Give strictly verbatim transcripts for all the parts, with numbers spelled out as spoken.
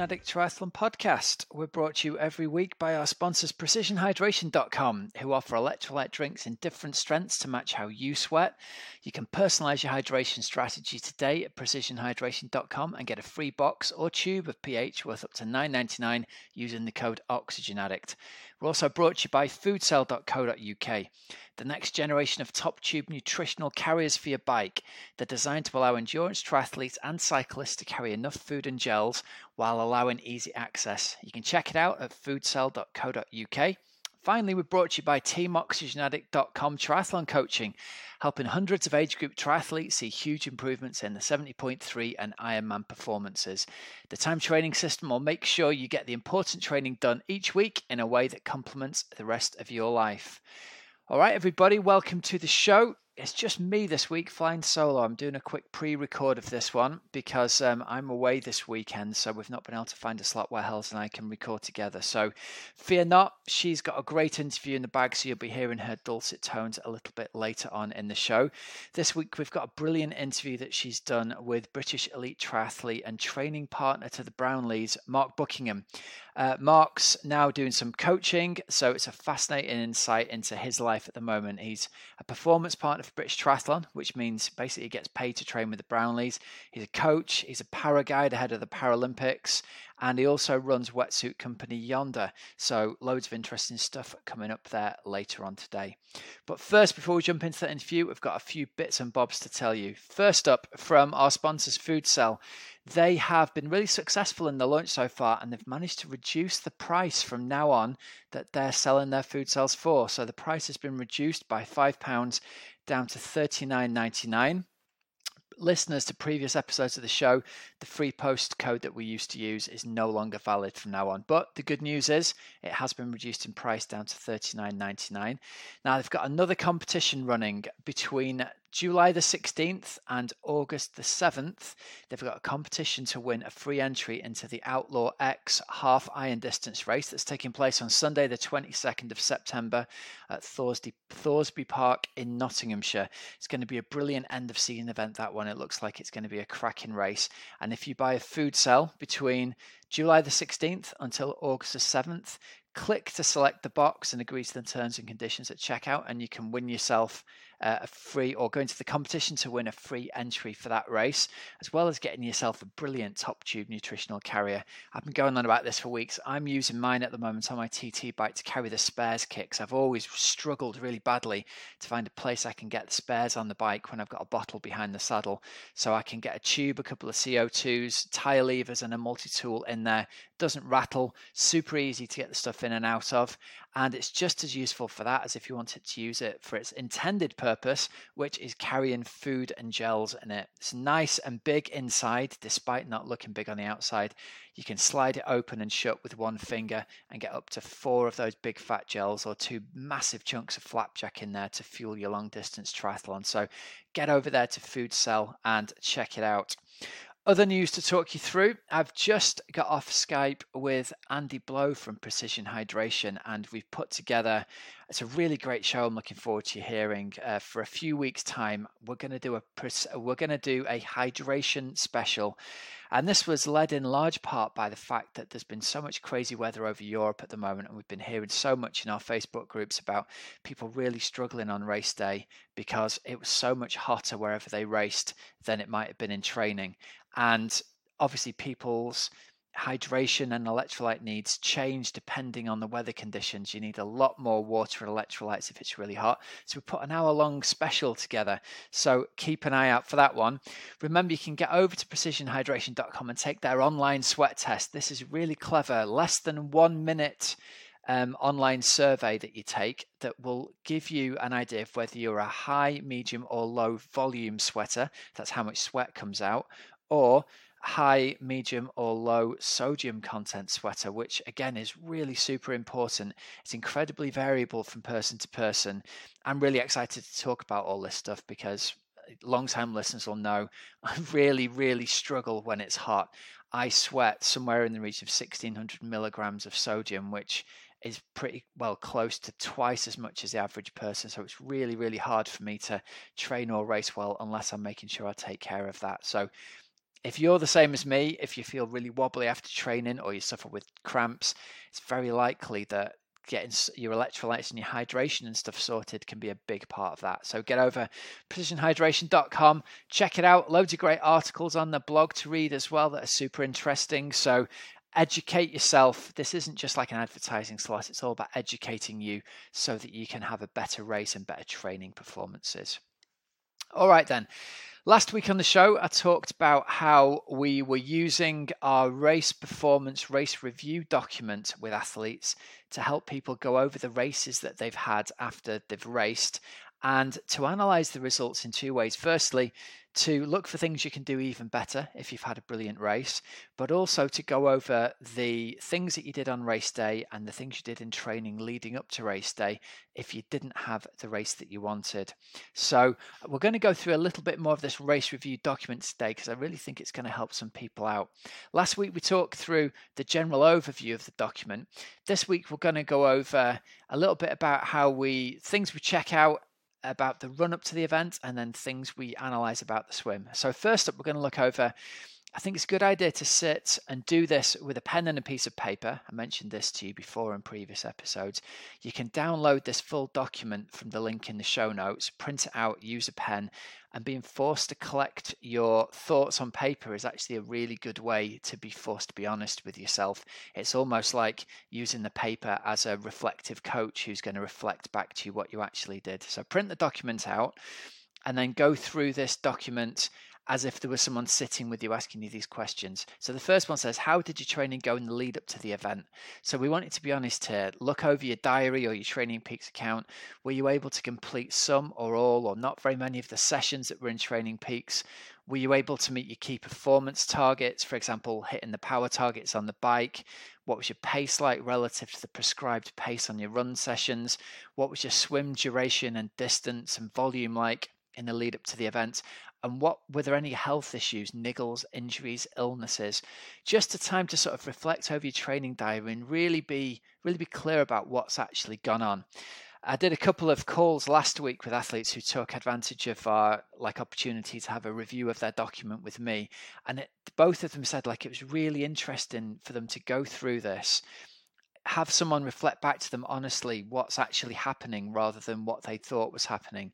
Precision Addict Triathlon podcast. We're brought to you every week by our sponsors Precision Hydration dot com, who offer electrolyte drinks in different strengths to match how you sweat. You can personalize your hydration strategy today at Precision Hydration dot com and get a free box or tube of pH worth up to nine ninety-nine using the code OxygenAddict. We're also brought to you by food cell dot co dot U K, the next generation of top tube nutritional carriers for your bike. They're designed to allow endurance triathletes and cyclists to carry enough food and gels while allowing easy access. You can check it out at food cell dot co dot U K. Finally, we're brought to you by Team Oxygen Addict dot com Triathlon Coaching, helping hundreds of age group triathletes see huge improvements in the seventy point three and Ironman performances. The time training system will make sure you get the important training done each week in a way that complements the rest of your life. All right, everybody, welcome to the show. It's just me this week flying solo. I'm doing a quick pre-record of this one because um, I'm away this weekend, so we've not been able to find a slot where Hels and I can record together. So fear not, she's got a great interview in the bag, so you'll be hearing her dulcet tones a little bit later on in the show. This week we've got a brilliant interview that she's done with British elite triathlete and training partner to the Brownlees, Mark Buckingham. Uh, Mark's now doing some coaching, so it's a fascinating insight into his life at the moment. He's a performance partner of British Triathlon, which means basically he gets paid to train with the Brownlees. He's a coach, he's a para guide ahead of the Paralympics, and he also runs wetsuit company Yonda. So loads of interesting stuff coming up there later on today. But first, before we jump into that interview, we've got a few bits and bobs to tell you. First up, from our sponsors Food Cell. They have been really successful in the launch so far, and they've managed to reduce the price from now on that they're selling their food cells for. So the price has been reduced by five pounds down to thirty-nine ninety-nine. Listeners to previous episodes of the show, the free post code that we used to use is no longer valid from now on. But the good news is it has been reduced in price down to thirty-nine ninety-nine. Now they've got another competition running between July the sixteenth and August the seventh. They've got a competition to win a free entry into the Outlaw X half iron distance race that's taking place on Sunday the twenty-second of September at Thoresby, Thoresby Park in Nottinghamshire. It's going to be a brilliant end of season event, that one. It looks like it's going to be a cracking race. And if you buy a food cell between July the sixteenth until August the seventh, click to select the box and agree to the terms and conditions at checkout, and you can win yourself uh, a free, or go into the competition to win a free entry for that race, as well as getting yourself a brilliant top tube nutritional carrier. I've been going on about this for weeks. I'm using mine at the moment on my T T bike to carry the spares kicks. I've always struggled really badly to find a place I can get the spares on the bike when I've got a bottle behind the saddle. So I can get a tube, a couple of C O twos, tire levers, and a multi-tool in there. Doesn't rattle, super easy to get the stuff in and out of, and it's just as useful for that as if you wanted to use it for its intended purpose, which is carrying food and gels in it. It's nice and big inside, despite not looking big on the outside. You can slide it open and shut with one finger and get up to four of those big fat gels or two massive chunks of flapjack in there to fuel your long distance triathlon. So get over there to Food Cell and check it out. Other news to talk you through. I've just got off Skype with Andy Blow from Precision Hydration, and we've put together, it's a really great show. I'm looking forward to hearing uh, for a few weeks' time. We're going to do a we're going to do a hydration special, and this was led in large part by the fact that there's been so much crazy weather over Europe at the moment, and we've been hearing so much in our Facebook groups about people really struggling on race day because it was so much hotter wherever they raced than it might have been in training. And obviously people's hydration and electrolyte needs change depending on the weather conditions. You need a lot more water and electrolytes if it's really hot. So we put an hour long special together. So keep an eye out for that one. Remember, you can get over to precision hydration dot com and take their online sweat test. This is really clever, less than one minute Um, online survey that you take that will give you an idea of whether you're a high, medium, or low volume sweater. That's how much sweat comes out, or high, medium, or low sodium content sweater, which again is really super important. It's incredibly variable from person to person. I'm really excited to talk about all this stuff because long-time listeners will know I really, really struggle when it's hot. I sweat somewhere in the region of sixteen hundred milligrams of sodium, which is pretty well close to twice as much as the average person. So it's really, really hard for me to train or race well unless I'm making sure I take care of that. So If you're the same as me, if you feel really wobbly after training or you suffer with cramps, it's very likely that getting your electrolytes and your hydration and stuff sorted can be a big part of that. So get over precision hydration dot com, check it out. Loads of great articles on the blog to read as well that are super interesting. So educate yourself. This isn't just like an advertising slot. It's all about educating you so that you can have a better race and better training performances. All right then. Last week on the show, I talked about how we were using our race performance, race review document with athletes to help people go over the races that they've had after they've raced and to analyze the results in two ways. Firstly, to look for things you can do even better if you've had a brilliant race, but also to go over the things that you did on race day and the things you did in training leading up to race day if you didn't have the race that you wanted. So we're going to go through a little bit more of this race review document today because I really think it's going to help some people out. Last week we talked through the general overview of the document. This week we're going to go over a little bit about how we things we check out about the run up to the event and then things we analyze about the swim. So first up, we're going to look over, I think it's a good idea to sit and do this with a pen and a piece of paper. I mentioned this to you before in previous episodes. You can download this full document from the link in the show notes, print it out, use a pen, and being forced to collect your thoughts on paper is actually a really good way to be forced to be honest with yourself. It's almost like using the paper as a reflective coach who's going to reflect back to you what you actually did. So print the document out and then go through this document as if there was someone sitting with you asking you these questions. So the first one says, how did your training go in the lead up to the event? So we want you to be honest here. Look over your diary or your Training Peaks account. Were you able to complete some or all or not very many of the sessions that were in Training Peaks? Were you able to meet your key performance targets? For example, hitting the power targets on the bike. What was your pace like relative to the prescribed pace on your run sessions? What was your swim duration and distance and volume like in the lead up to the event? And what were there any health issues, niggles, injuries, illnesses? Just a time to sort of reflect over your training diary and really be really be clear about what's actually gone on. I did a couple of calls last week with athletes who took advantage of our like opportunity to have a review of their document with me, and it, both of them said like it was really interesting for them to go through this. Have someone reflect back to them honestly what's actually happening rather than what they thought was happening.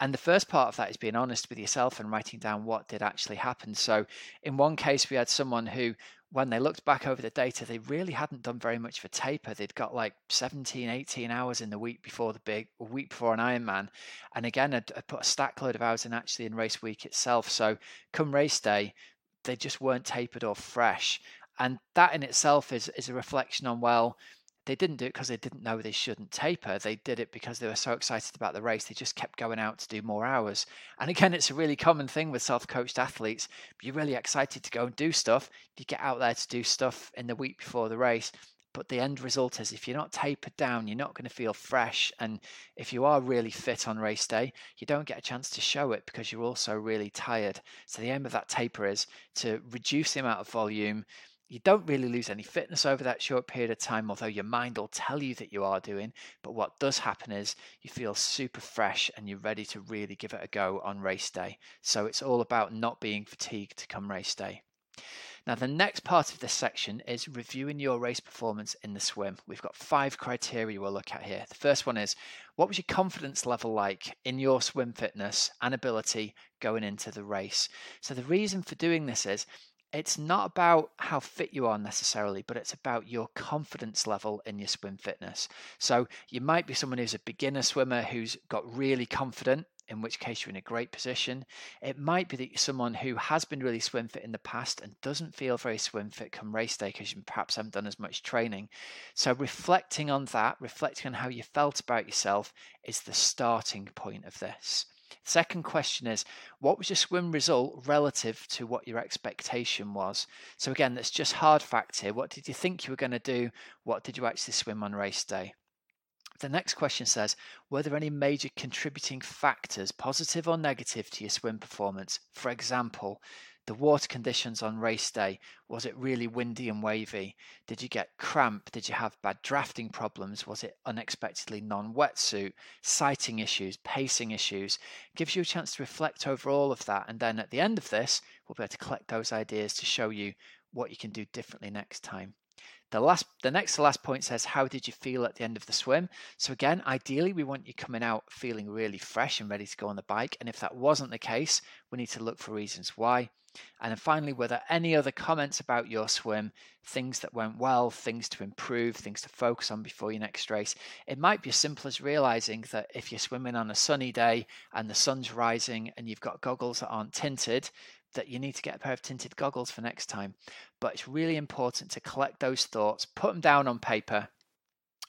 And the first part of that is being honest with yourself and writing down what did actually happen. So in one case, we had someone who, when they looked back over the data, they really hadn't done very much for taper. They'd got like seventeen, eighteen hours in the week before the big a week before an Ironman. And again, I'd, I'd put a stack load of hours in actually in race week itself. So come race day, they just weren't tapered or fresh. And that in itself is is a reflection on, well, they didn't do it because they didn't know they shouldn't taper. They did it because they were so excited about the race. They just kept going out to do more hours. And again, it's a really common thing with self-coached athletes. You're really excited to go and do stuff. You get out there to do stuff in the week before the race. But the end result is if you're not tapered down, you're not going to feel fresh. And if you are really fit on race day, you don't get a chance to show it because you're also really tired. So the aim of that taper is to reduce the amount of volume. You don't really lose any fitness over that short period of time, although your mind will tell you that you are doing. But what does happen is you feel super fresh and you're ready to really give it a go on race day. So it's all about not being fatigued to come race day. Now, the next part of this section is reviewing your race performance in the swim. We've got five criteria we'll look at here. The first one is, what was your confidence level like in your swim fitness and ability going into the race? So the reason for doing this is, it's not about how fit you are necessarily, but it's about your confidence level in your swim fitness. So you might be someone who's a beginner swimmer who's got really confident, in which case you're in a great position. It might be that you're someone who has been really swim fit in the past and doesn't feel very swim fit come race day because you perhaps haven't done as much training. So reflecting on that, reflecting on how you felt about yourself is the starting point of this. Second question is, what was your swim result relative to what your expectation was? So again, that's just hard fact here. What did you think you were going to do? What did you actually swim on race day? The next question says, were there any major contributing factors, positive or negative, to your swim performance? For example, the water conditions on race day, was it really windy and wavy? Did you get cramp? Did you have bad drafting problems? Was it unexpectedly non-wetsuit? Sighting issues, pacing issues? It gives you a chance to reflect over all of that, and then at the end of this we'll be able to collect those ideas to show you what you can do differently next time. The last, the next to last point says, how did you feel at the end of the swim? So again, ideally, we want you coming out feeling really fresh and ready to go on the bike. And if that wasn't the case, we need to look for reasons why. And then finally, were there any other comments about your swim, things that went well, things to improve, things to focus on before your next race? It might be as simple as realizing that if you're swimming on a sunny day and the sun's rising and you've got goggles that aren't tinted, that you need to get a pair of tinted goggles for next time. But it's really important to collect those thoughts, put them down on paper,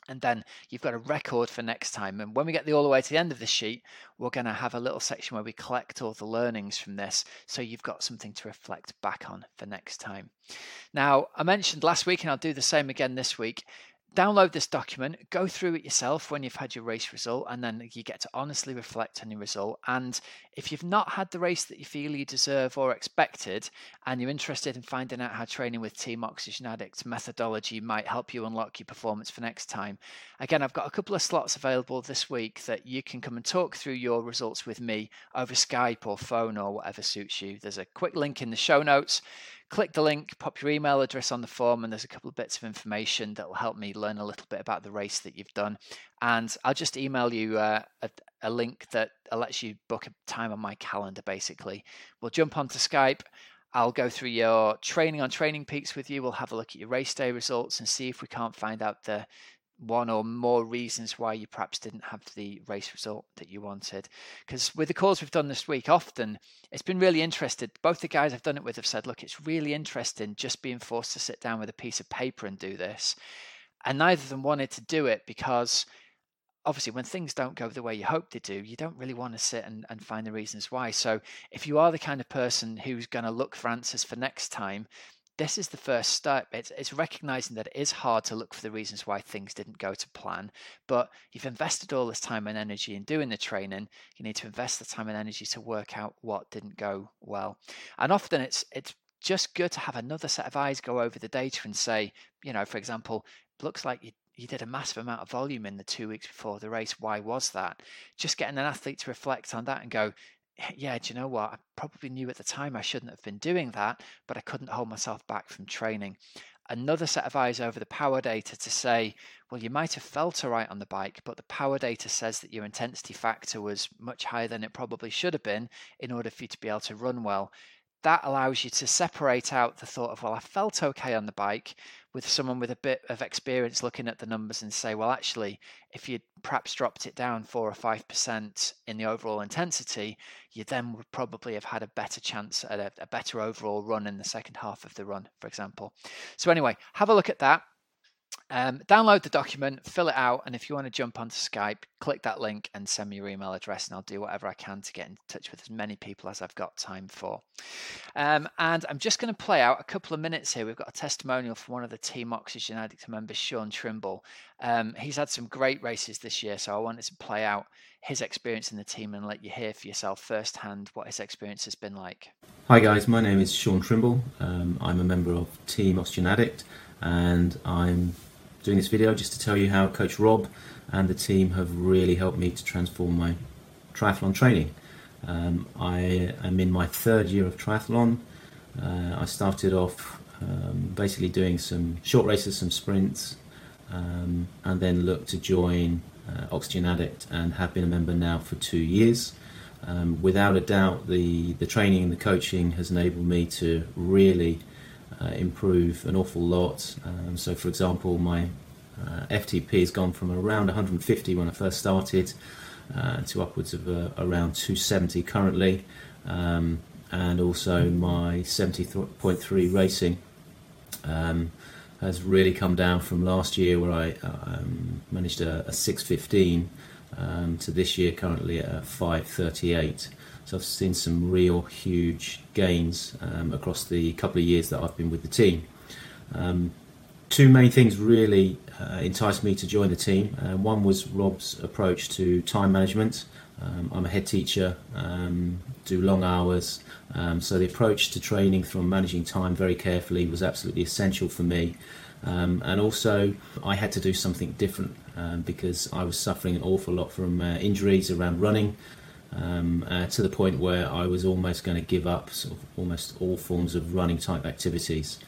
and then you've got a record for next time. And when we get the all the way to the end of the sheet, we're going to have a little section where we collect all the learnings from this, so you've got something to reflect back on for next time. Now, I mentioned last week, and I'll do the same again this week, download this document, go through it yourself when you've had your race result, and then you get to honestly reflect on your result. And if you've not had the race that you feel you deserve or expected, and you're interested in finding out how training with Team Oxygen Addict methodology might help you unlock your performance for next time, again, I've got a couple of slots available this week that you can come and talk through your results with me over Skype or phone or whatever suits you. There's a quick link in the show notes. Click the link, pop your email address on the form, and there's a couple of bits of information that will help me learn a little bit about the race that you've done. And I'll just email you uh, a, a link that lets you book a time on my calendar, basically. We'll jump onto Skype. I'll go through your training on Training Peaks with you. We'll have a look at your race day results and see if we can't find out the one or more reasons why you perhaps didn't have the race result that you wanted. Because with the calls we've done this week, often it's been really interested. Both the guys I've done it with have said, look, it's really interesting just being forced to sit down with a piece of paper and do this. And neither of them wanted to do it because obviously when things don't go the way you hope they do, you don't really want to sit and, and find the reasons why. So if you are the kind of person who's going to look for answers for next time, this is the first step. It's, it's recognizing that it is hard to look for the reasons why things didn't go to plan, but you've invested all this time and energy in doing the training. You need to invest the time and energy to work out what didn't go well. And often it's it's just good to have another set of eyes go over the data and say, you know, for example, looks like you You did a massive amount of volume in the two weeks before the race. Why was that? Just getting an athlete to reflect on that and go, yeah, do you know what? I probably knew at the time I shouldn't have been doing that, but I couldn't hold myself back from training. Another set of eyes over the power data to say, well, you might have felt all right on the bike, but the power data says that your intensity factor was much higher than it probably should have been in order for you to be able to run well. That allows you to separate out the thought of, well, I felt okay on the bike, with someone with a bit of experience looking at the numbers and say, well, actually, if you'd perhaps dropped it down four or five percent in the overall intensity, you then would probably have had a better chance at a, a better overall run in the second half of the run, for example. So anyway, have a look at that. Um, download the document, fill it out, and if you want to jump onto Skype, click that link and send me your email address, and I'll do whatever I can to get in touch with as many people as I've got time for. Um, and I'm just going to play out a couple of minutes here. We've got a testimonial from one of the Team Oxygen Addict members, Sean Trimble. Um, he's had some great races this year, so I wanted to play out his experience in the team and let you hear for yourself firsthand what his experience has been like. Hi guys, my name is Sean Trimble. Um, I'm a member of Team Oxygen Addict, and I'm doing this video just to tell you how Coach Rob and the team have really helped me to transform my triathlon training. Um, I am in my third year of triathlon. Uh, I started off um, basically doing some short races, some sprints, um, and then looked to join uh, Oxygen Addict, and have been a member now for two years. Um, without a doubt, the, the training and the coaching has enabled me to really Uh, improve an awful lot. Um, so for example, my uh, F T P has gone from around one hundred fifty when I first started uh, to upwards of uh, around two seventy currently, um, and also my seventy point three racing um, has really come down from last year, where I um, managed a, a six fifteen um, to this year currently at a five thirty-eight. So I've seen some real huge gains um, across the couple of years that I've been with the team. Um, two main things really uh, enticed me to join the team. Uh, one was Rob's approach to time management. Um, I'm a head teacher, um, do long hours, um, so the approach to training from managing time very carefully was absolutely essential for me. Um, and also I had to do something different um, because I was suffering an awful lot from uh, injuries around running um, uh, to the point where I was almost going to give up sort of almost all forms of running type activities.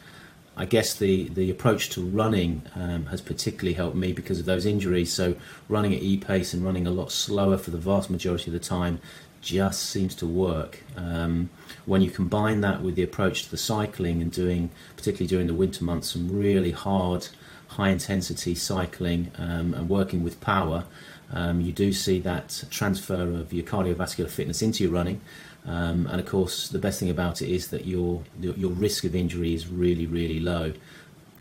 I guess the, the approach to running um, has particularly helped me because of those injuries, so running at e-pace and running a lot slower for the vast majority of the time just seems to work. Um, when you combine that with the approach to the cycling and doing, particularly during the winter months, some really hard, high intensity cycling um, and working with power, um, you do see that transfer of your cardiovascular fitness into your running. Um, and of course, the best thing about it is that your your risk of injury is really, really low.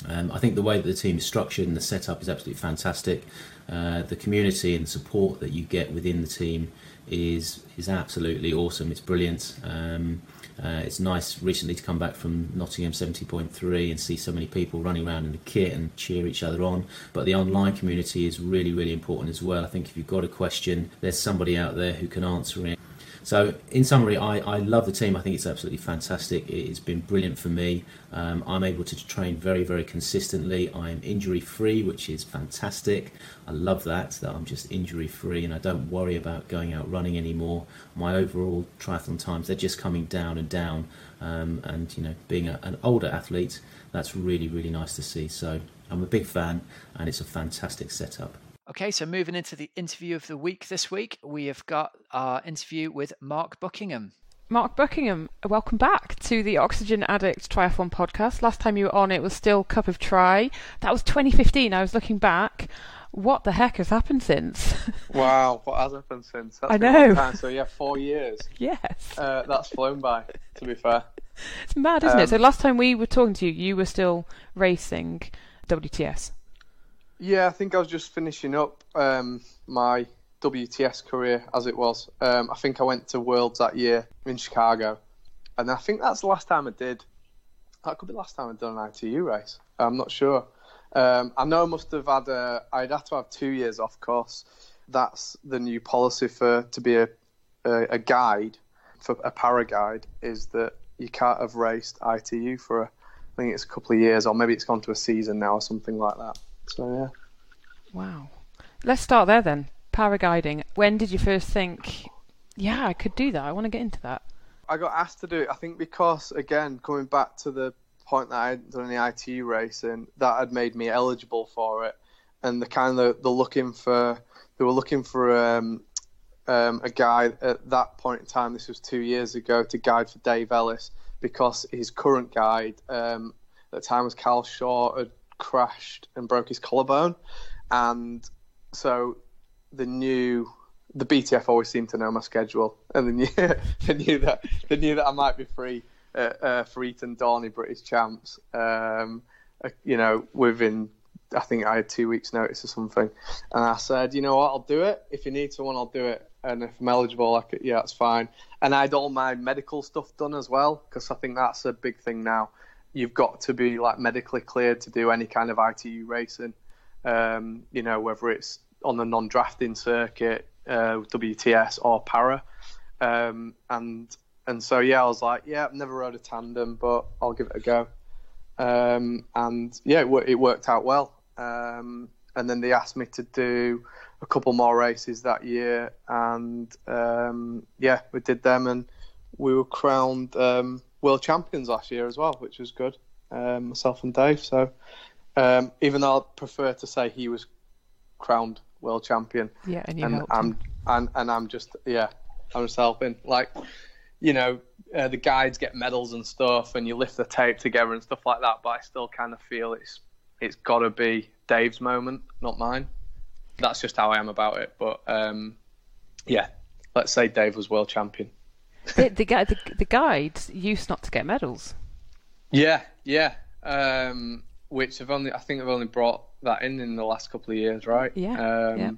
Um, I think the way that the team is structured and the setup is absolutely fantastic. Uh, the community and support that you get within the team is is absolutely awesome. It's brilliant. Um, uh, it's nice recently to come back from Nottingham seventy point three and see so many people running around in the kit and cheer each other on. But the online community is really, really important as well. I think if you've got a question, there's somebody out there who can answer it. So in summary, I, I love the team. I think it's absolutely fantastic. It's been brilliant for me. Um, I'm able to train very, very consistently. I am injury free, which is fantastic. I love that, that I'm just injury free and I don't worry about going out running anymore. My overall triathlon times, they're just coming down and down. Um, and, you know, being a, an older athlete, that's really, really nice to see. So I'm a big fan and it's a fantastic setup. Okay, so moving into the interview of the week this week, we have got our interview with Mark Buckingham. Mark Buckingham, welcome back to the Oxygen Addict Triathlon podcast. Last time you were on, it was still Cup of Tri. That was twenty fifteen. I was looking back. What the heck has happened since? Wow, what has happened since? That's I know. Been a long time. So yeah, four years. Yes. Uh, that's flown by, to be fair. It's mad, isn't um, it? So last time we were talking to you, you were still racing W T S. Yeah, I think I was just finishing up um, my W T S career, as it was. Um, I think I went to Worlds that year in Chicago, and I think that's the last time I did. That could be the last time I'd done an I T U race. I'm not sure. Um, I know I must have had a, I'd had to have two years off course. That's the new policy for to be a, a, a guide, for a para guide, is that you can't have raced I T U for a, I think it's a couple of years, or maybe it's gone to a season now or something like that. So yeah. Wow. Let's start there then. Paragliding. When did you first think, yeah, I could do that? I want to get into that. I got asked to do it. I think because, again, coming back to the point that I hadn't done any I T U racing, that had made me eligible for it. And the kind of the looking for, they were looking for um, um, a guy at that point in time. This was two years ago to guide for Dave Ellis because his current guide um, at the time was Cal Shaw. Had crashed and broke his collarbone, and so the new the B T F always seemed to know my schedule, and they knew, they knew that they knew that I might be free uh, uh, for Eton Dorney British Champs. Um, uh, you know, within I think I had two weeks' notice or something, and I said, you know what, I'll do it. If you need someone, I'll do it, and if I'm eligible, I could, yeah, that's fine. And I had all my medical stuff done as well because I think that's a big thing now. You've got to be like medically cleared to do any kind of I T U racing, um, you know, whether it's on the non-drafting circuit, uh, W T S or para. Um, and and so, yeah, I was like, yeah, I've never rode a tandem, but I'll give it a go. Um, and yeah, it, it worked out well. Um, and then they asked me to do a couple more races that year. And um, yeah, we did them and we were crowned um, World Champions last year as well, which was good, um, myself and Dave. So um, even though I prefer to say he was crowned World Champion, yeah, and, you and I'm and, and I'm just yeah, I'm just helping. Like, you know, uh, the guides get medals and stuff, and you lift the tape together and stuff like that. But I still kind of feel it's it's got to be Dave's moment, not mine. That's just how I am about it. But um, yeah, let's say Dave was World Champion. the, the, the, the guides used not to get medals. Yeah, yeah. Um, which have only I think I've only brought that in in the last couple of years, right? Yeah. Um, yeah.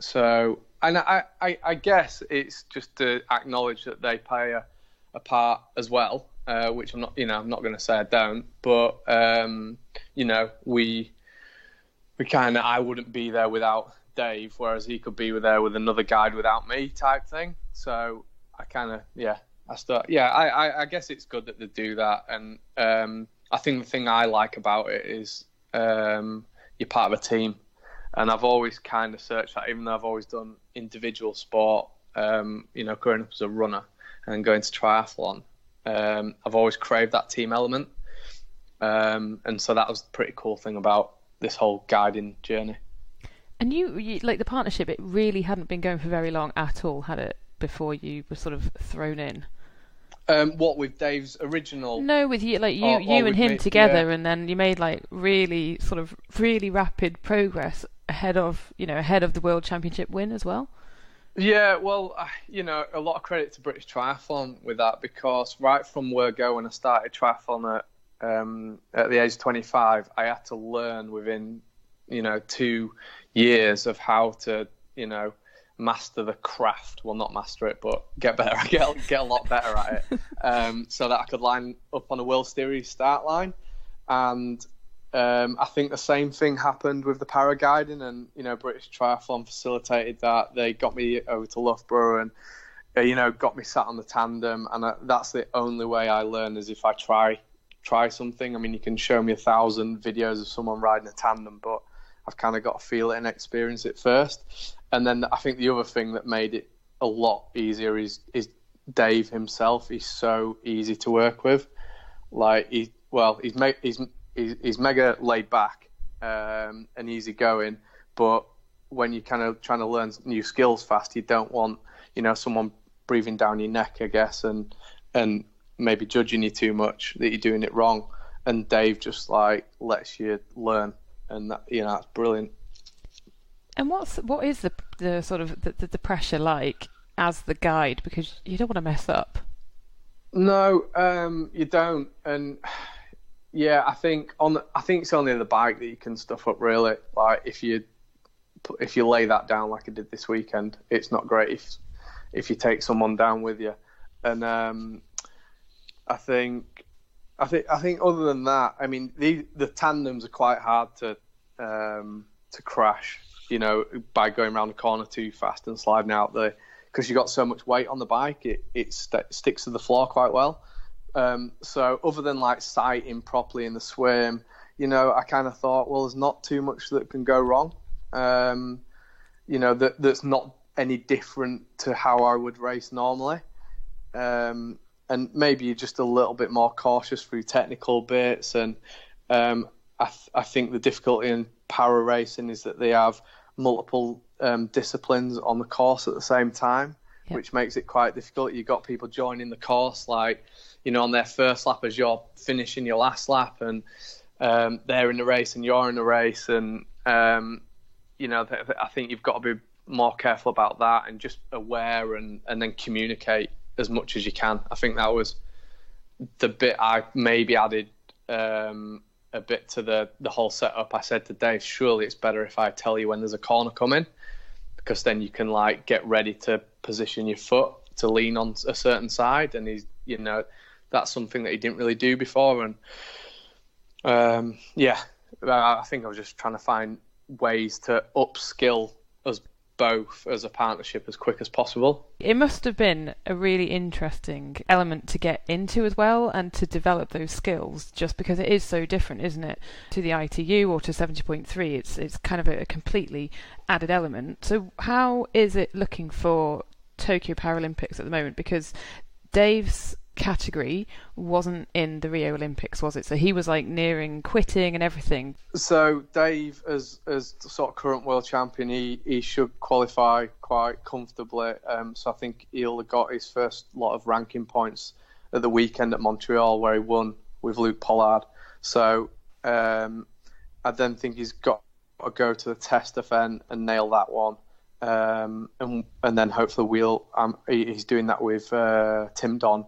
So, and I, I, I guess it's just to acknowledge that they play a, a part as well, uh, which I'm not, you know, I'm not going to say I don't, but um, you know, we we kind of, I wouldn't be there without Dave, whereas he could be there with another guide without me type thing. So I kind of, yeah, I start, yeah, I, I, I guess it's good that they do that. And um, I think the thing I like about it is um, you're part of a team. And I've always kind of searched that, even though I've always done individual sport, um, you know, growing up as a runner and going to triathlon. Um, I've always craved that team element. Um, and so that was the pretty cool thing about this whole guiding journey. And you, you, like the partnership, it really hadn't been going for very long at all, had it, before you were sort of thrown in? Um, what, with Dave's original? No, with you, like you, or, you or and him me, together, yeah. And then you made like really sort of really rapid progress ahead of, you know, ahead of the World Championship win as well. Yeah, well, I, you know, a lot of credit to British Triathlon with that, because right from where go when I started triathlon at Um, at the age of twenty-five, I had to learn within, you know, two years of how to, you know, master the craft. Well, not master it, but get better, get, get a lot better at it. Um, so that I could line up on a World Series start line. And um, I think the same thing happened with the para guiding, and, you know, British Triathlon facilitated that. They got me over to Loughborough and, you know, got me sat on the tandem. And I, that's the only way I learn, is if I try try something. I mean, you can show me a thousand videos of someone riding a tandem, but I've kind of got to feel it and experience it first. And then I think the other thing that made it a lot easier is is Dave himself. He's so easy to work with. Like, he, well, he's me- he's he's mega laid back um, and easy going, but when you're kind of trying to learn new skills fast, you don't want, you know, someone breathing down your neck, I guess, and and maybe judging you too much that you're doing it wrong. And Dave just like lets you learn, and that, you know, that's brilliant. And what's what is the the sort of the, the pressure like as the guide, because you don't want to mess up? No, um you don't. And yeah, I think on the, I think it's only the bike that you can stuff up really. Like if you if you lay that down like I did this weekend, it's not great if if you take someone down with you. And um I think, I think, I think. Other than that, I mean, the the tandems are quite hard to um, to crash, you know, by going around the corner too fast and sliding out there, because you got so much weight on the bike, it it st- sticks to the floor quite well. Um, so, other than like sighting properly in the swim, you know, I kind of thought, well, there's not too much that can go wrong. Um, you know, that that's not any different to how I would race normally. Um, And maybe you're just a little bit more cautious through technical bits. And um, I, th- I think the difficulty in para racing is that they have multiple um, disciplines on the course at the same time, yeah. Which makes it quite difficult. You've got people joining the course, like, you know, on their first lap as you're finishing your last lap, and um, they're in the race and you're in the race. And, um, you know, th- th- I think you've got to be more careful about that, and just aware and, and then communicate as much as you can. I think that was the bit I maybe added um, a bit to the, the whole setup. I said to Dave, surely it's better if I tell you when there's a corner coming, because then you can like get ready to position your foot to lean on a certain side. And he's, you know, that's something that he didn't really do before. And um, yeah, I think I was just trying to find ways to upskill us both as a partnership as quick as possible. It must have been a really interesting element to get into as well, and to develop those skills, just because it is so different, isn't it, to the I T U or to seventy point three. It's it's kind of a completely added element. So how is it looking for Tokyo Paralympics at the moment? Because Dave's category wasn't in the Rio Olympics, was it? So he was like nearing quitting and everything. So Dave, as as sort of current world champion, he, he should qualify quite comfortably. Um, so I think he'll have got his first lot of ranking points at the weekend at Montreal, where he won with Luke Pollard. So um, I then think he's got to go to the test event and nail that one. Um, and and then hopefully we'll um, he, he's doing that with uh, Tim Don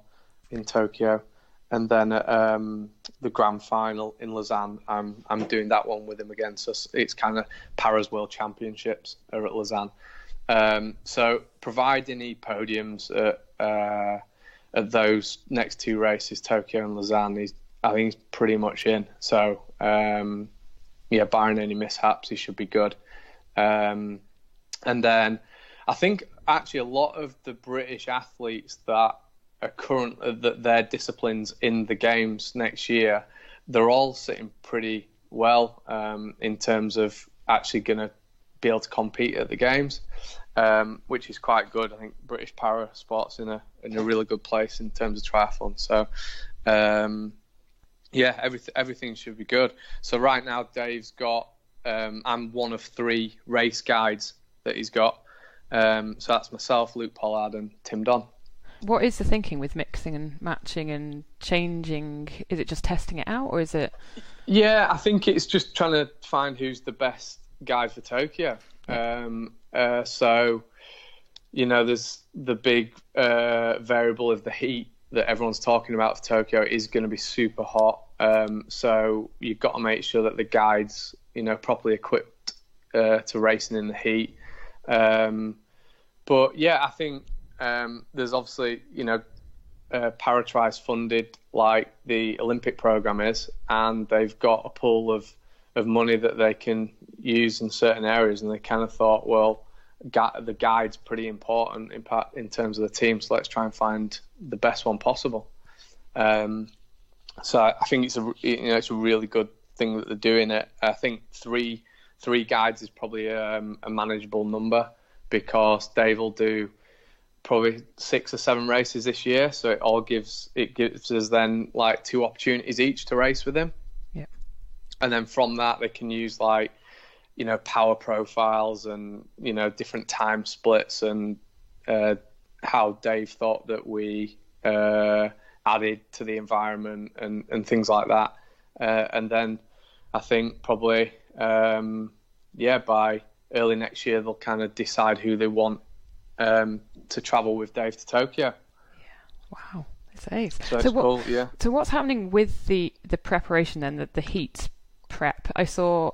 in Tokyo, and then um, the grand final in Lausanne. I'm I'm doing that one with him again. So it's kind of Paras World Championships are at Lausanne. Um, so providing he podiums at, uh, at those next two races, Tokyo and Lausanne, he's I think he's pretty much in. So um, yeah, barring any mishaps, he should be good. Um, and then I think actually a lot of the British athletes that are current, that their disciplines in the games next year, they're all sitting pretty well um, in terms of actually going to be able to compete at the games, um, which is quite good. I think British para sports in a in a really good place in terms of triathlon. So um, yeah, everything everything should be good. So right now Dave's got um, I'm one of three race guides that he's got. Um, so that's myself, Luke Pollard, and Tim Don. What is the thinking with mixing and matching and changing? Is it just testing it out, or is it? Yeah, I think it's just trying to find who's the best guide for Tokyo. Yeah. Um, uh, so, you know, there's the big uh, variable of the heat that everyone's talking about for Tokyo. It is going to be super hot. Um, so you've got to make sure that the guide's, you know, properly equipped uh, to racing in the heat. Um, but yeah, I think. Um, there's obviously, you know, uh, Paratrise funded like the Olympic program is, and they've got a pool of, of money that they can use in certain areas. And they kind of thought, well, ga- the guide's pretty important in, part, in terms of the team, so let's try and find the best one possible. Um, so I think it's a you know it's a really good thing that they're doing it. I think three three guides is probably um, a manageable number, because Dave will do probably six or seven races this year, so it all gives it gives us then like two opportunities each to race with him. Yeah, and then from that they can use like you know power profiles and you know different time splits and uh, how Dave thought that we uh, added to the environment and and things like that. Uh, and then I think probably um, yeah by early next year they'll kind of decide who they want um to travel with Dave to Tokyo. Yeah. Wow. It's ace. So, so what, cool, yeah. So what's happening with the, the preparation then, the, the heat prep? I saw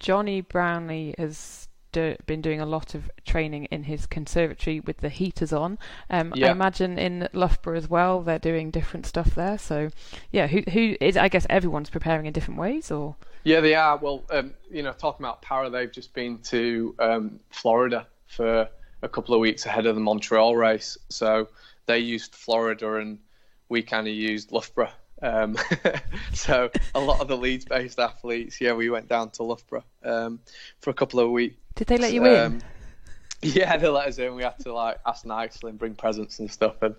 Johnny Brownlee has do, been doing a lot of training in his conservatory with the heaters on. Um yeah. I imagine in Loughborough as well they're doing different stuff there. So yeah, who who is I guess everyone's preparing in different ways, or? Yeah, they are. Well, um, you know, talking about para, they've just been to um, Florida for a couple of weeks ahead of the Montreal race, so they used Florida and we kind of used Loughborough. Um, so a lot of the Leeds-based athletes, yeah, we went down to Loughborough um, for a couple of weeks. Did they let you um, in? Yeah, they let us in. We had to like ask nicely and bring presents and stuff, and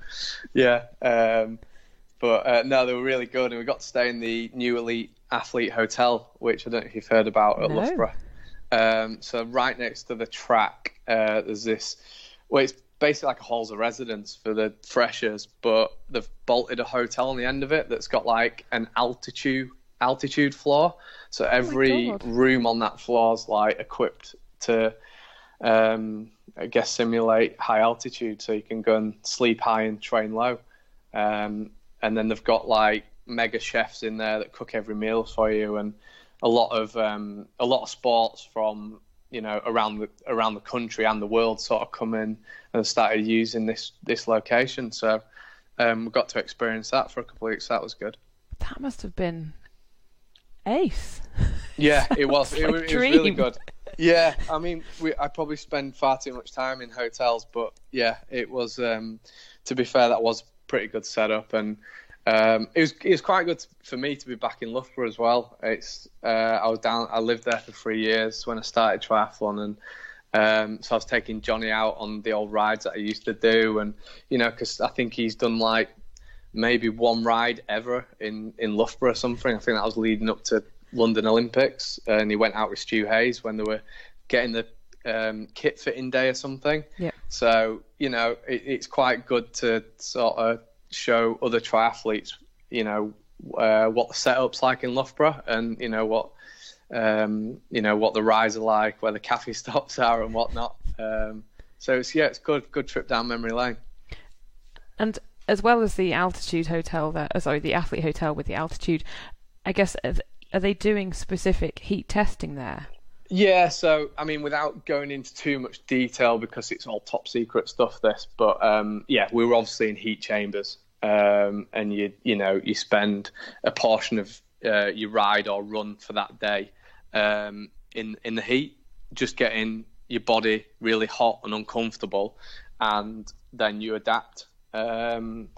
yeah, um, but uh, no, they were really good, and we got to stay in the new elite athlete hotel, which I don't know if you've heard about at no. Loughborough. Um, so right next to the track, uh, there's this, well, it's basically like a halls of residence for the freshers, but they've bolted a hotel on the end of it that's got like an altitude altitude floor. So every oh room on that floor is like equipped to, um, I guess, simulate high altitude. So you can go and sleep high and train low. Um, and then they've got like mega chefs in there that cook every meal for you, and a lot of um, a lot of sports from you know around the around the country and the world sort of come in and started using this this location. So um, we got to experience that for a couple of weeks. That was good. That must have been ace. Yeah, it was. It, like it, it was really good. Yeah, I mean, we, I probably spend far too much time in hotels, but yeah, it was. Um, to be fair, that was a pretty good setup. And Um, it was it was quite good for me to be back in Loughborough as well. It's uh, I was down I lived there for three years when I started triathlon, and um, so I was taking Johnny out on the old rides that I used to do, and you know because I think he's done like maybe one ride ever in, in Loughborough or something. I think that was leading up to London Olympics, and he went out with Stu Hayes when they were getting the um, kit fitting day or something. Yeah. So you know it, it's quite good to sort of show other triathletes, you know, uh, what the setup's like in Loughborough, and you know what, um, you know what the rides are like, where the cafe stops are, and whatnot. Um, so it's yeah, it's good, good trip down memory lane. And as well as the altitude hotel, that oh, sorry, the athlete hotel with the altitude, I guess are they doing specific heat testing there? Yeah, so I mean, without going into too much detail because it's all top secret stuff, this, but um, yeah, we were obviously in heat chambers. Um, and you you know you spend a portion of uh, your ride or run for that day um, in in the heat, just getting your body really hot and uncomfortable, and then you adapt um,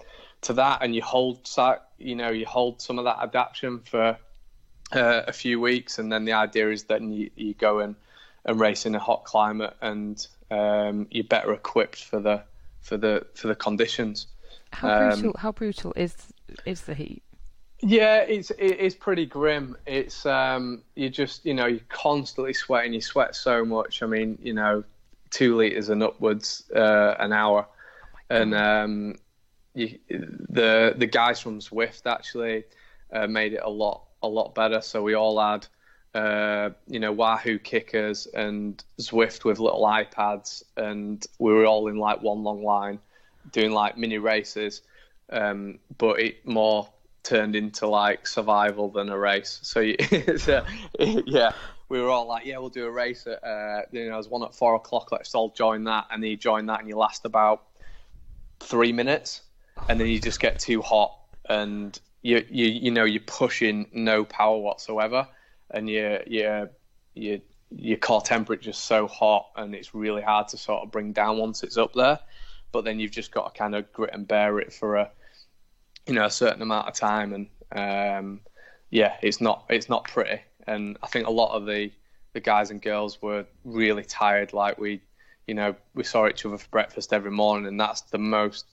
to that, and you hold you know you hold some of that adaptation for uh, a few weeks, and then the idea is that you, you go and and race in a hot climate, and um, you're better equipped for the for the for the conditions. How brutal! Um, how brutal is is the heat? Yeah, it's it is pretty grim. It's um, you just you know you're constantly sweating. You sweat so much. I mean, you know, two liters and upwards uh, an hour, oh and um, you, the the guys from Zwift actually uh, made it a lot a lot better. So we all had uh, you know Wahoo kickers and Zwift with little iPads, and we were all in like one long line, doing like mini races, um, but it more turned into like survival than a race. So, you, so yeah, we were all like, yeah, we'll do a race. At, uh, you know, it was one at four o'clock. Let's all join that. And then you join that, and you last about three minutes, and then you just get too hot, and you you you know you're pushing no power whatsoever, and you you you your core temperature is so hot, and it's really hard to sort of bring down once it's up there. But then you've just got to kind of grit and bear it for a, you know, a certain amount of time, and um, yeah, it's not it's not pretty. And I think a lot of the, the guys and girls were really tired. Like we, you know, we saw each other for breakfast every morning, and that's the most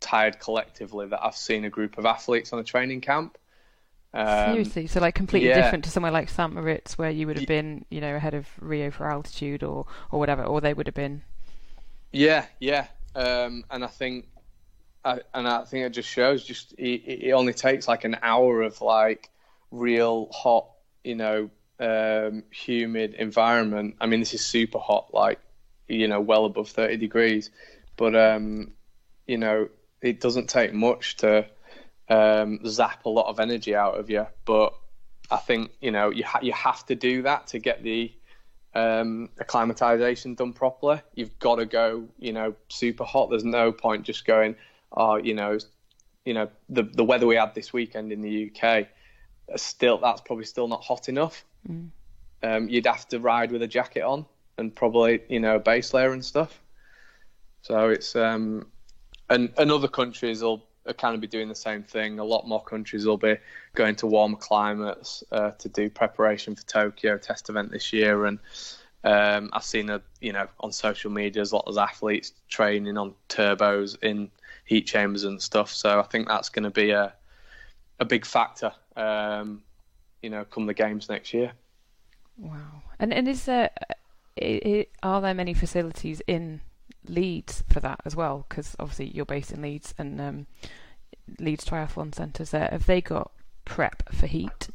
tired collectively that I've seen a group of athletes on a training camp. Um, Seriously, so like completely yeah. different to somewhere like Saint Moritz, where you would have been, you know, ahead of Rio for altitude or or whatever, or they would have been. Yeah, yeah. Um, and I think, I, and I think it just shows. Just it, it only takes like an hour of like real hot, you know, um, humid environment. I mean, this is super hot, like you know, well above thirty degrees. But um, you know, it doesn't take much to um, zap a lot of energy out of you. But I think you know, you ha- you have to do that to get the Um, acclimatization done properly. You've got to go, you know, super hot. There's no point just going, oh, you know, you know, the the weather we had this weekend in the U K, still that's probably still not hot enough. Mm. Um, you'd have to ride with a jacket on and probably, you know, a base layer and stuff. So it's um, and and other countries will kind of be doing the same thing. A lot more countries will be going to warmer climates uh, to do preparation for Tokyo test event this year. And um, I've seen, a, you know, on social media, there's lots of athletes training on turbos in heat chambers and stuff. So I think that's going to be a a big factor, um, you know, come the games next year. Wow. And and is there are there many facilities in Leeds for that as well, because obviously you're based in Leeds, and um, Leeds Triathlon Centre's there. Have they got prep for heat?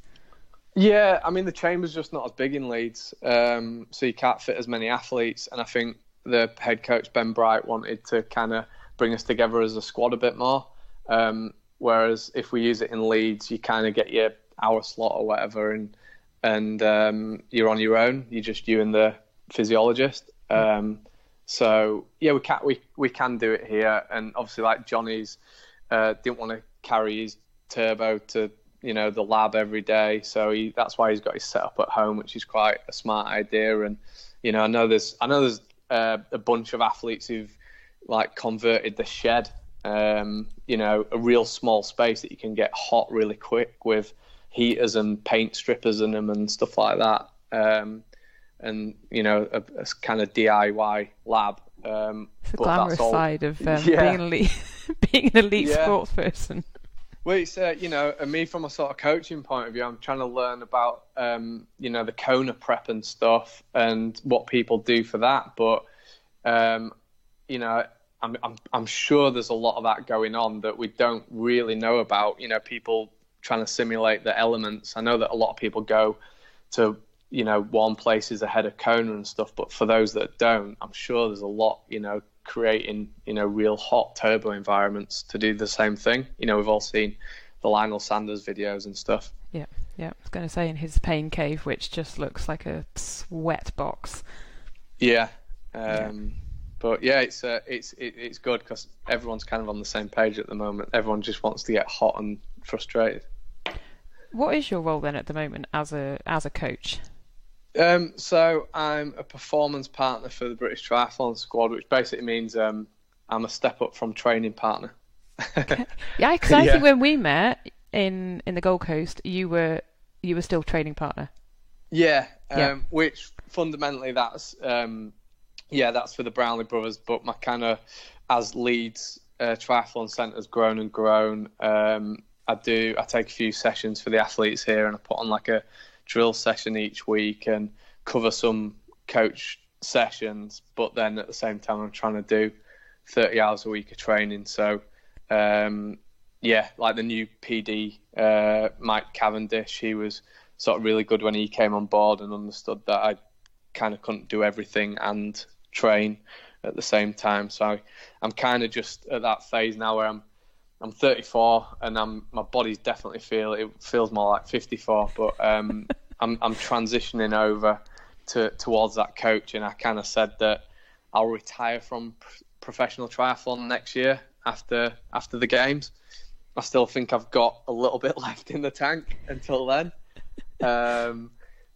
Yeah, I mean the chamber's just not as big in Leeds, um, so you can't fit as many athletes, and I think the head coach Ben Bright wanted to kind of bring us together as a squad a bit more, um, whereas if we use it in Leeds, you kind of get your hour slot or whatever, and and um, you're on your own, you're just you and the physiologist. Um, mm. So yeah, we can we we can do it here, and obviously like Johnny's uh, didn't want to carry his turbo to you know the lab every day, so he, that's why he's got his setup at home, which is quite a smart idea. And you know I know there's I know there's uh, a bunch of athletes who've like converted the shed, um, you know a real small space that you can get hot really quick with heaters and paint strippers in them and stuff like that. Um, and you know a, a kind of D I Y lab. Um, it's the glamorous that's all... side of um, yeah. being, an elite, being an elite yeah. sports person. Well, it's uh, you know, and me from a sort of coaching point of view, I'm trying to learn about um, you know the Kona prep and stuff, and what people do for that. But um, you know, I'm, I'm I'm sure there's a lot of that going on that we don't really know about. You know, people trying to simulate the elements. I know that a lot of people go to you know, warm places ahead of Kona and stuff. But for those that don't, I'm sure there's a lot, you know, creating, you know, real hot turbo environments to do the same thing. You know, we've all seen the Lionel Sanders videos and stuff. Yeah, yeah. I was going to say in his pain cave, which just looks like a sweat box. Yeah. Um, yeah. But yeah, it's uh, it's it, it's good because everyone's kind of on the same page at the moment. Everyone just wants to get hot and frustrated. What is your role then at the moment as a as a coach? Um, so I'm a performance partner for the British Triathlon squad, which basically means um, I'm a step up from training partner. Okay. Yeah, because I yeah. think when we met in, in the Gold Coast, you were you were still training partner. Yeah, um, yeah. Which fundamentally that's um, yeah that's for the Brownlee brothers. But my kind of as Leeds uh, Triathlon Centre's grown and grown. Um, I do I take a few sessions for the athletes here, and I put on like a drill session each week and cover some coach sessions, but then at the same time I'm trying to do thirty hours a week of training. So um yeah like the new P D uh Mike Cavendish, he was sort of really good when he came on board and understood that I kind of couldn't do everything and train at the same time. So I, I'm kind of just at that phase now where I'm I'm thirty-four, and I'm my body's definitely feel it feels more like fifty-four. But um, I'm I'm transitioning over to towards that coach, and I kind of said that I'll retire from pr- professional triathlon next year after after the games. I still think I've got a little bit left in the tank until then. Um,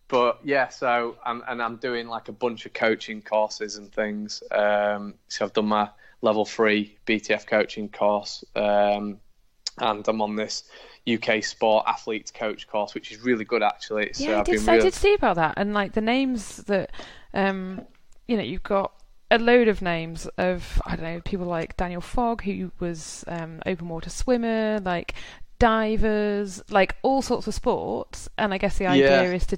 but yeah, so I'm, and I'm doing like a bunch of coaching courses and things. Um, so I've done my level three B T F coaching course, um, and I'm on this U K sport athletes coach course, which is really good actually. Yeah, so I, I've did, been real... I did see about that, and like the names that, um, you know, you've got a load of names of, I don't know, people like Daniel Fogg, who was um, open water swimmer, like divers, like all sorts of sports. And I guess the idea yeah. is to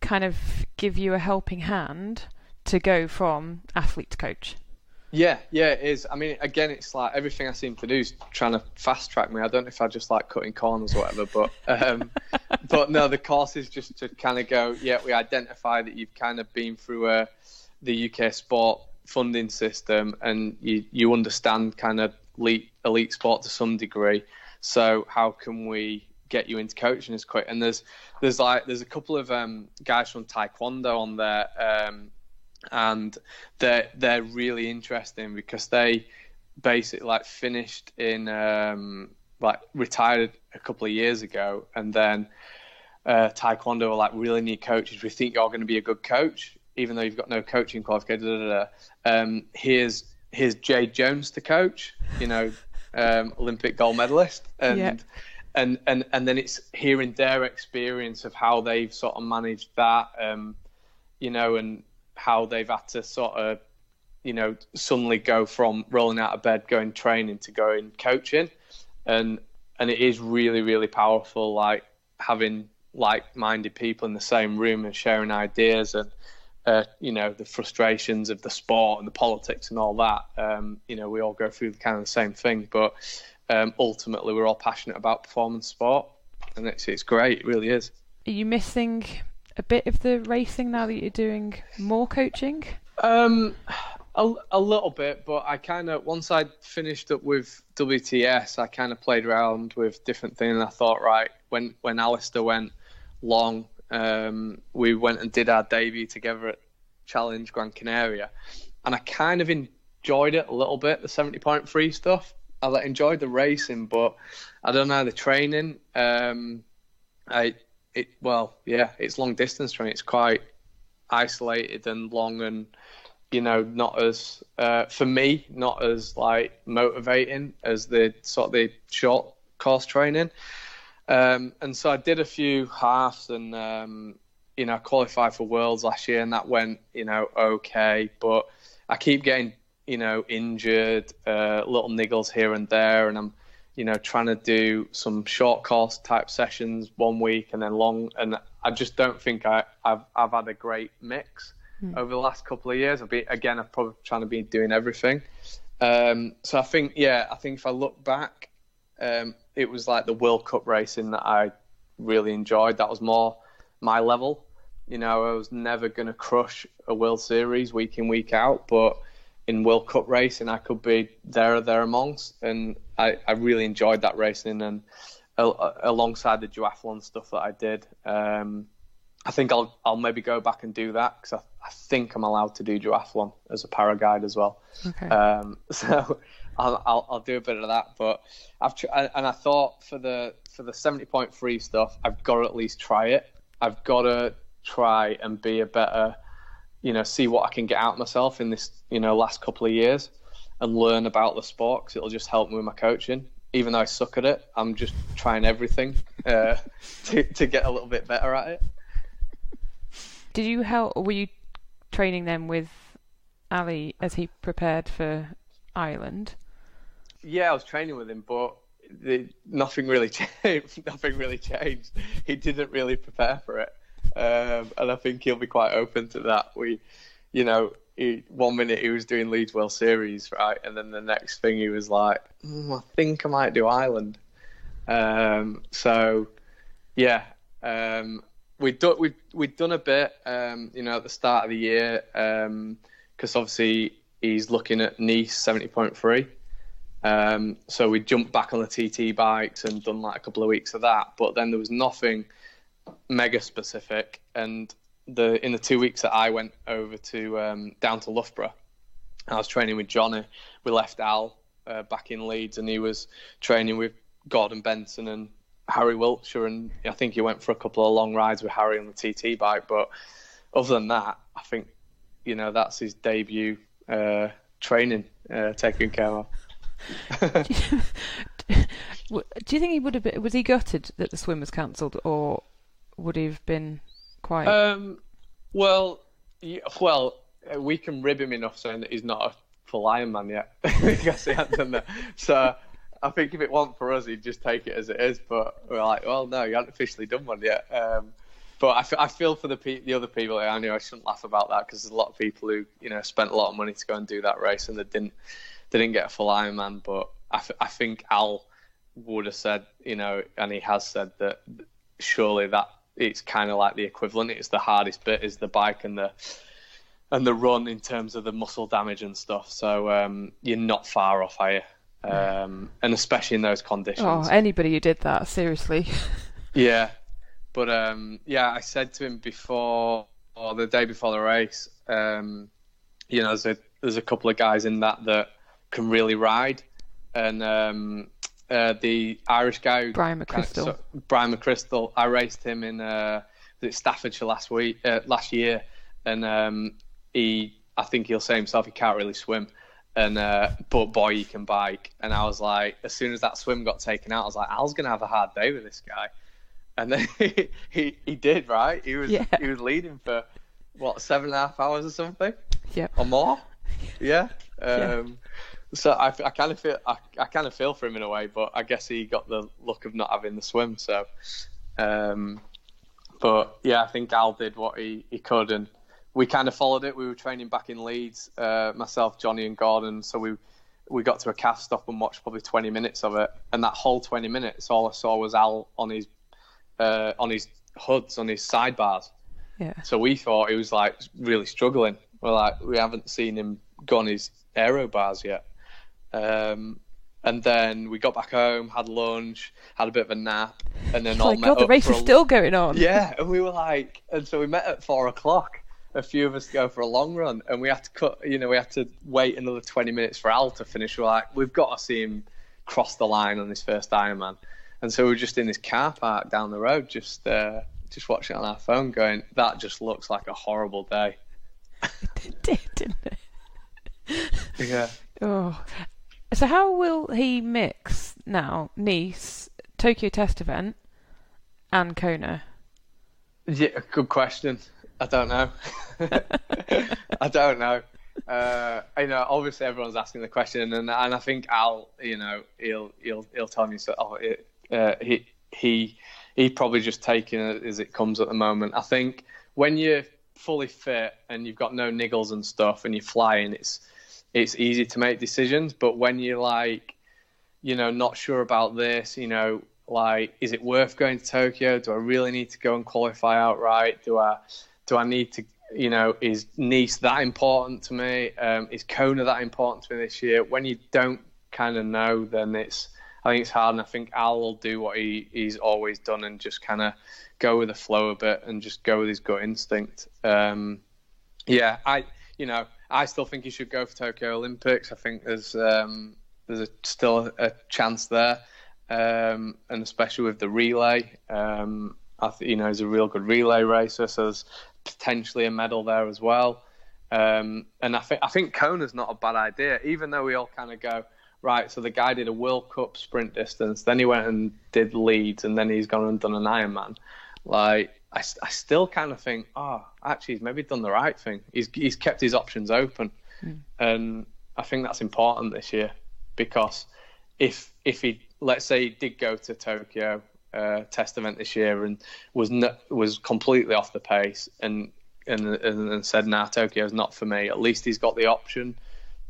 kind of give you a helping hand to go from athlete to coach. Yeah, yeah, it is. I mean, again, it's like everything I seem to do is trying to fast track me. I don't know if I just like cutting corners or whatever, but um, but no, the course is just to kind of go, yeah, we identify that you've kind of been through uh, the U K sport funding system, and you, you understand kind of elite, elite sport to some degree. So how can we get you into coaching as quick? And there's there's like there's a couple of um, guys from Taekwondo on there. Um, and they're they're really interesting because they basically like finished in um like retired a couple of years ago, and then uh Taekwondo were like, really need coaches, we think you're going to be a good coach even though you've got no coaching qualification, da, da, da. um here's here's Jay Jones to coach, you know, um Olympic gold medalist, and yep. and and and then it's hearing their experience of how they've sort of managed that, um you know, and how they've had to sort of, you know, suddenly go from rolling out of bed, going training to going coaching. And and it is really, really powerful, like having like-minded people in the same room and sharing ideas and, uh, you know, the frustrations of the sport and the politics and all that. Um, you know, we all go through kind of the same thing, but um, ultimately we're all passionate about performance sport, and it's it's great, it really is. Are you missing a bit of the racing now that you're doing more coaching? Um, a, a little bit, but I kind of, once I finished up with W T S, I kind of played around with different things, and I thought, right, when, when Alistair went long, um, we went and did our debut together at Challenge Gran Canaria, and I kind of enjoyed it a little bit, the seventy point three stuff. I like, enjoyed the racing, but I don't know, the training, um, I... It well, yeah, it's long distance training. It's quite isolated and long, and you know, not as uh, for me, not as like motivating as the sort of the short course training. Um, and so I did a few halves, and um, you know, I qualified for Worlds last year, and that went, you know, okay. But I keep getting, you know, injured, uh, little niggles here and there, and I'm, you know, trying to do some short course type sessions one week and then long. And I just don't think I, I've I've had a great mix mm. over the last couple of years. I've been, again, I'm probably trying to be doing everything. Um, so I think, yeah, I think if I look back, um, it was like the World Cup racing that I really enjoyed. That was more my level. You know, I was never going to crush a World Series week in, week out, but in World Cup racing, I could be there or there amongst, and I, I really enjoyed that racing, and uh, alongside the duathlon stuff that I did, um, I think I'll I'll maybe go back and do that, because I, I think I'm allowed to do duathlon as a para guide as well. Okay. Um, so I'll, I'll I'll do a bit of that, but I've tr- and I thought for the for the seventy point three stuff, I've got to at least try it. I've got to try and be a better, you know, see what I can get out of myself in this, you know, last couple of years and learn about the sport, because it'll just help me with my coaching. Even though I suck at it, I'm just trying everything uh, to, to get a little bit better at it. Did you help, were you training then with Ali as he prepared for Ireland? Yeah, I was training with him, but the, nothing really changed. Nothing really changed. He didn't really prepare for it. Um, and I think he'll be quite open to that. We, you know, he, one minute he was doing Leeds World Series, right? And then the next thing he was like, mm, I think I might do Ireland. Um, so, yeah, um, we'd, do, we'd, we'd done a bit, um, you know, at the start of the year, because um, obviously he's looking at Nice seventy point three. Um, so we jumped back on the T T bikes and done like a couple of weeks of that. But then there was nothing mega specific, and the in the two weeks that I went over to um down to Loughborough, I was training with Johnny. We left Al uh, back in Leeds, and he was training with Gordon Benson and Harry Wiltshire, and I think he went for a couple of long rides with Harry on the T T bike. But other than that, I think, you know, that's his debut uh training uh taken care of. Do you think he would have been, was he gutted that the swim was cancelled, or would he have been quite? Um, well, yeah, well, we can rib him enough saying that he's not a full Ironman yet. I guess he hadn't done that. So I think if it weren't for us, he'd just take it as it is. But we're like, well, no, you hadn't officially done one yet. Um, but I, f- I feel for the pe- the other people. I know I shouldn't laugh about that, because there's a lot of people who, you know, spent a lot of money to go and do that race, and they didn't they didn't get a full Ironman. But I, f- I think Al would have said, you know, and he has said that surely that. It's kind of like the equivalent. It's the hardest bit is the bike and the and the run in terms of the muscle damage and stuff. So um, you're not far off, are you? Um, and especially in those conditions. Oh, anybody who did that, seriously. Yeah. But um, yeah, I said to him before, or the day before the race, um, you know, there's a, there's a couple of guys in that that can really ride. And um Uh, the Irish guy, who, Brian McChrystal. So, Brian McChrystal. I raced him in uh, Staffordshire last week, uh, last year, and um, he. I think he'll say himself he can't really swim, and uh, but boy, he can bike. And I was like, as soon as that swim got taken out, I was like, Al's gonna have a hard day with this guy, and then he he, he did, right. He was yeah. he was leading for what, seven and a half hours or something, yeah, or more, yeah. Um, yeah. So I, I kind of feel I, I kind of feel for him in a way, but I guess he got the luck of not having the swim. So, um, but yeah, I think Al did what he, he could, and we kind of followed it. We were training back in Leeds, uh, myself, Johnny, and Gordon. So we we got to a calf stop and watched probably twenty minutes of it, and that whole twenty minutes, all I saw was Al on his uh, on his hoods, on his sidebars. Yeah. So we thought he was like really struggling. We're like, we haven't seen him go on his aero bars yet. Um, and then we got back home, had lunch, had a bit of a nap, and then all oh my met God, up the race for a... is still going on. Yeah, and we were like, and so we met at four o'clock. A few of us go for a long run, and we had to cut. You know, we had to wait another twenty minutes for Al to finish. We're like, we've got to see him cross the line on his first Ironman. And so we were just in this car park down the road, just uh, just watching it on our phone, going, that just looks like a horrible day. It did, didn't it? Yeah. Oh. So how will he mix now? Nice, Tokyo test event, and Kona. Yeah, good question. I don't know. I don't know. Uh, you know, obviously everyone's asking the question, and and I think Al, you know, he'll he'll he'll tell me so. Oh, it, uh, he he he probably just taking it as it comes at the moment. I think when you're fully fit and you've got no niggles and stuff, and you're flying, it's. It's easy to make decisions, but when you're like, you know, not sure about this, you know, like, is it worth going to Tokyo? Do I really need to go and qualify outright? Do I, do I need to, you know, is Nice that important to me? Um, is Kona that important to me this year? When you don't kind of know, then it's, I think it's hard. And I think Al will do what he, he's always done and just kind of go with the flow a bit and just go with his gut instinct. Um, yeah, I, you know, I still think he should go for Tokyo Olympics. I think there's um, there's a, still a, a chance there, um, and especially with the relay. Um, I th- you know, he's a real good relay racer, so there's potentially a medal there as well. Um, and I think I think Kona's not a bad idea, even though we all kind of go, right, so the guy did a World Cup sprint distance, then he went and did Leeds, and then he's gone and done an Ironman. Like, I, I still kind of think, oh, actually, he's maybe done the right thing. He's he's kept his options open. Mm. And I think that's important this year, because if if he, let's say he did go to Tokyo uh, test event this year and was no, was completely off the pace and and and, and said, nah, Tokyo's not for me, at least he's got the option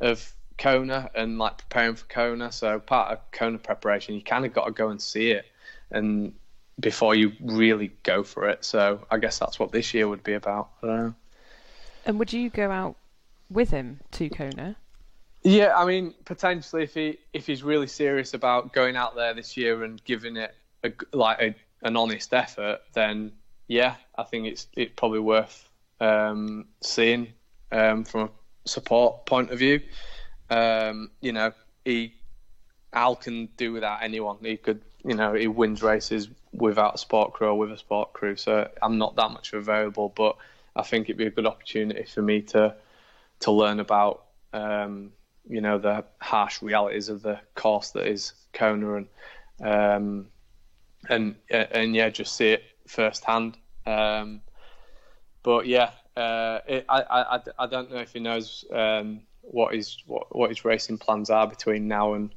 of Kona and like preparing for Kona. So part of Kona preparation, you kind of got to go and see it and before you really go for it. So I guess that's what this year would be about. I don't know. And would you go out with him to Kona? Yeah, I mean, potentially if he if he's really serious about going out there this year and giving it a, like a, an honest effort, then yeah, I think it's it's probably worth um, seeing um, from a support point of view. Um, you know, he Al can do without anyone. He could, you know, he wins races without a sport crew or with a sport crew. So I'm not that much of a variable, but I think it'd be a good opportunity for me to to learn about um, you know, the harsh realities of the course that is Kona, and um, and and yeah, just see it firsthand. Um, but yeah, uh, it, I, I I don't know if he knows um, what his what, what his racing plans are between now and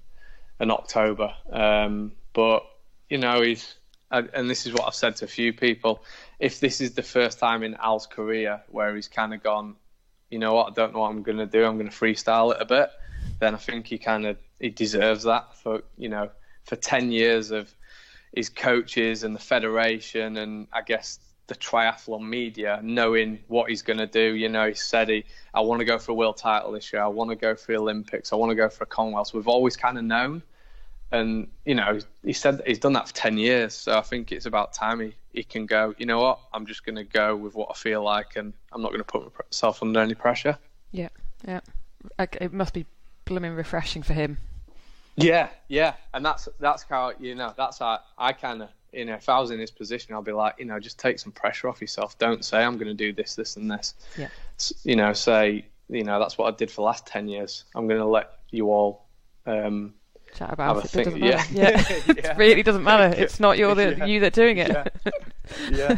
and October. Um, but you know, he's and this is what I've said to a few people. If this is the first time in Al's career where he's kind of gone, you know what, I don't know what I'm going to do, I'm going to freestyle it a bit, then I think he kind of, he deserves that for, you know, for ten years of his coaches and the federation and I guess the triathlon media knowing what he's going to do. You know, he said, he, I want to go for a world title this year, I want to go for the Olympics, I want to go for a Commonwealth. We've always kind of known. And, you know, he said that he's done that for ten years. So I think it's about time he, he can go, you know what, I'm just going to go with what I feel like and I'm not going to put myself under any pressure. Yeah, yeah. It must be blooming refreshing for him. Yeah, yeah. And that's that's how, you know, that's how I kind of, you know, if I was in his position, I'd be like, you know, just take some pressure off yourself. Don't say, I'm going to do this, this and this. Yeah. You know, say, you know, that's what I did for the last ten years. I'm going to let you all... Um, chat about it, think, it doesn't matter. Yeah, yeah. It yeah. really doesn't matter. It's not you're the, yeah. you that's doing it. Yeah. yeah.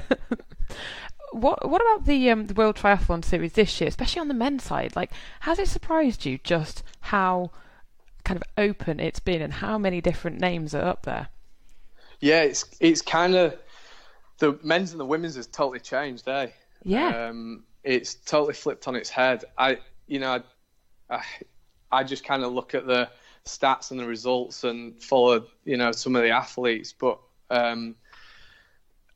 What What about the um, the World Triathlon Series this year, especially on the men's side? Like, has it surprised you just how kind of open it's been and how many different names are up there? Yeah, it's it's kind of the men's and the women's has totally changed, eh? Yeah. Um, it's totally flipped on its head. I you know I I, I just kind of look at the stats and the results and follow, you know, some of the athletes, but um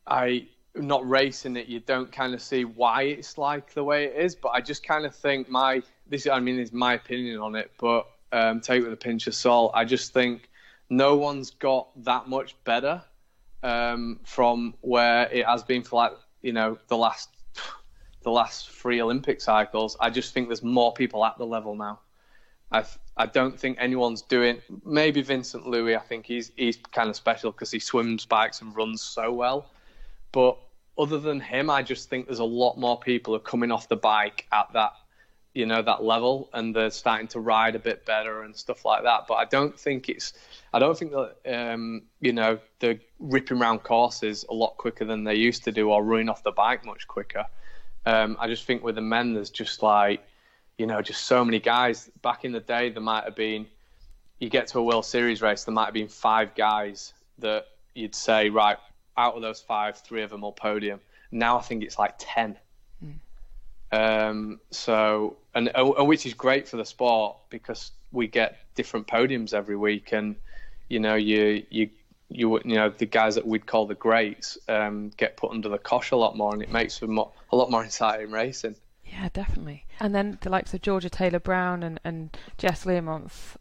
I not racing it, you don't kind of see why it's like the way it is, but I just kind of think my this I mean is my opinion on it, but um take it with a pinch of salt. I just think no one's got that much better um from where it has been for, like, you know, the last the last three Olympic cycles. I just think there's more people at the level now. I I don't think anyone's doing. Maybe Vincent Louis. I think he's he's kind of special because he swims, bikes, and runs so well. But other than him, I just think there's a lot more people who are coming off the bike at that, you know, that level, and they're starting to ride a bit better and stuff like that. But I don't think it's. I don't think that um, you know, they're ripping round courses a lot quicker than they used to do, or running off the bike much quicker. Um, I just think with the men, there's just like. You know, just so many guys. Back in the day, there might have been, you get to a World Series race, there might have been five guys that you'd say, right, out of those five, three of them will podium. Now I think it's like ten. Mm. Um, so, and, and which is great for the sport because we get different podiums every week, and you know, you you you you know, the guys that we'd call the greats um, get put under the cosh a lot more, and it makes for more, a lot more exciting racing. Yeah, definitely. And then the likes of Georgia Taylor-Brown and, and Jess Learmonth,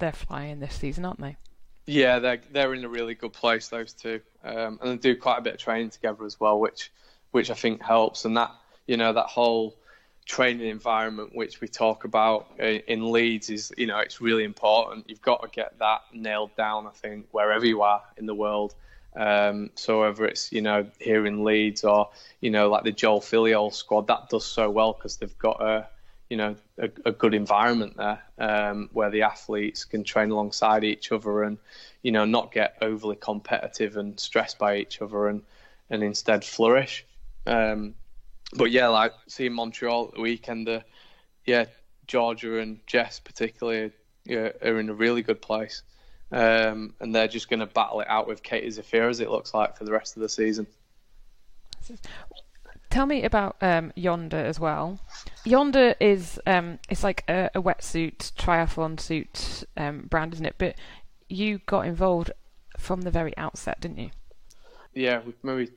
they're flying this season, aren't they? Yeah, they're, they're in a really good place, those two. Um, and they do quite a bit of training together as well, which which I think helps. And that, you know, that whole training environment which we talk about in Leeds is, you know, it's really important. You've got to get that nailed down, I think, wherever you are in the world. Um, so whether it's, you know, here in Leeds or, you know, like the Joel Filiol squad, that does so well because they've got a, you know, a, a good environment there, um, where the athletes can train alongside each other and, you know, not get overly competitive and stressed by each other and, and instead flourish. Um, but yeah, like seeing Montreal at the weekend, uh, yeah, Georgia and Jess particularly yeah, are in a really good place. Um, and they're just going to battle it out with Katie Zafira, as it looks like, for the rest of the season. Tell me about um, Yonda as well. Yonda is um, it's like a, a wetsuit, triathlon suit um, brand, isn't it? But you got involved from the very outset, didn't you? Yeah, we maybe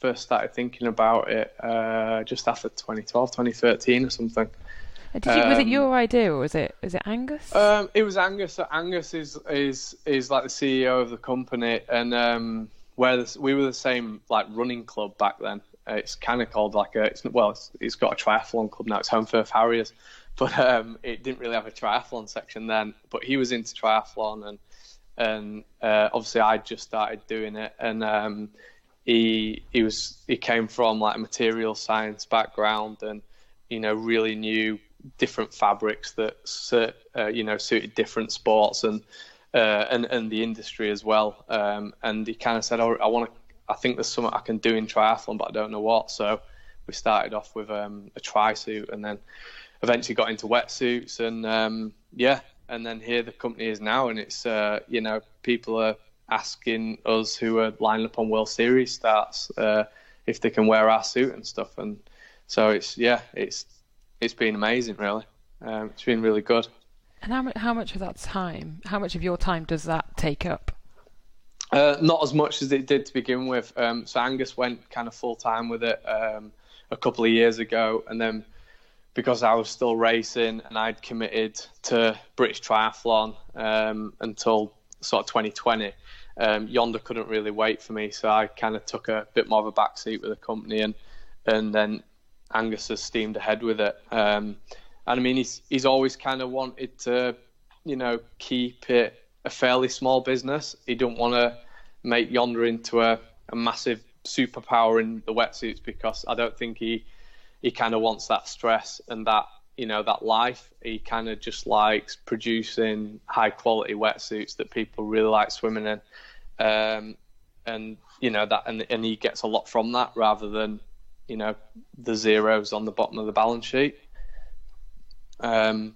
first started thinking about it uh, just after twenty twelve, twenty thirteen or something. Did you, um, was it your idea or was it was it Angus? Um, it was Angus. Angus is is is like the C E O of the company, and um, where the, we were the same like running club back then. Uh, it's kind of called like a it's, well, it's, it's got a triathlon club now. It's Home Firth Harriers, but um, it didn't really have a triathlon section then. But he was into triathlon, and and uh, obviously I just started doing it, and um, he he was he came from like a material science background, and you know really knew different fabrics that uh, you know suited different sports and uh, and and the industry as well. Um, and he kind of said, oh, I want to. I think there's something I can do in triathlon, but I don't know what. So we started off with um, a tri suit, and then eventually got into wetsuits, and um, yeah, and then here the company is now, and it's uh, you know people are asking us who are lining up on World Series starts uh, if they can wear our suit and stuff, and so it's yeah, it's. It's been amazing, really. Um, it's been really good. And how, how much of that time, how much of your time does that take up? Uh, not as much as it did to begin with. Um, so Angus went kind of full-time with it um, a couple of years ago. And then because I was still racing and I'd committed to British Triathlon um, until sort of twenty twenty, um, Yonda couldn't really wait for me. So I kind of took a bit more of a backseat with the company, and and then Angus has steamed ahead with it, um, and I mean he's he's always kind of wanted to, you know, keep it a fairly small business. He don't want to make Yonder into a, a massive superpower in the wetsuits, because I don't think he he kind of wants that stress and that, you know, that life. He kind of just likes producing high quality wetsuits that people really like swimming in, um, and you know that, and and he gets a lot from that rather than, you know, the zeros on the bottom of the balance sheet. Um,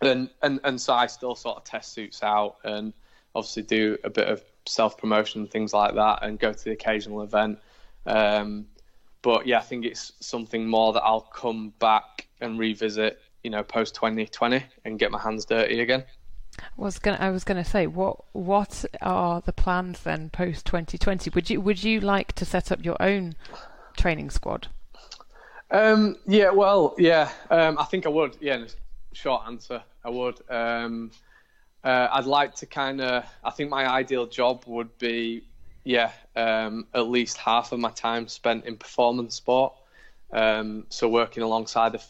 and, and, and so I still sort of test suits out and obviously do a bit of self-promotion and things like that and go to the occasional event. Um, but yeah, I think it's something more that I'll come back and revisit, you know, post twenty twenty and get my hands dirty again. Was gonna, I was going to say, what what are the plans then post twenty twenty? Would you, would you like to set up your own training squad? Um yeah well yeah um I think I would, yeah, short answer, I would. um uh, I'd like to kind of, I think my ideal job would be yeah um at least half of my time spent in performance sport, um so working alongside the,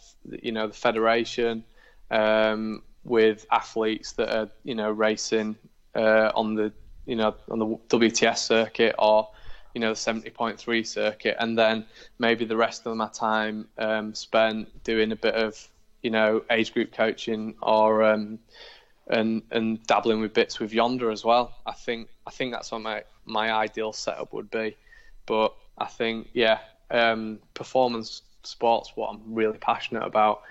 you know, the federation, um with athletes that are, you know, racing uh on the, you know, on the W T S circuit or, you know, the seventy point three circuit, and then maybe the rest of my time um, spent doing a bit of, you know, age group coaching or um, and and dabbling with bits with Yonder as well. I think I think that's what my my ideal setup would be. But I think yeah, um, performance sports what I'm really passionate about.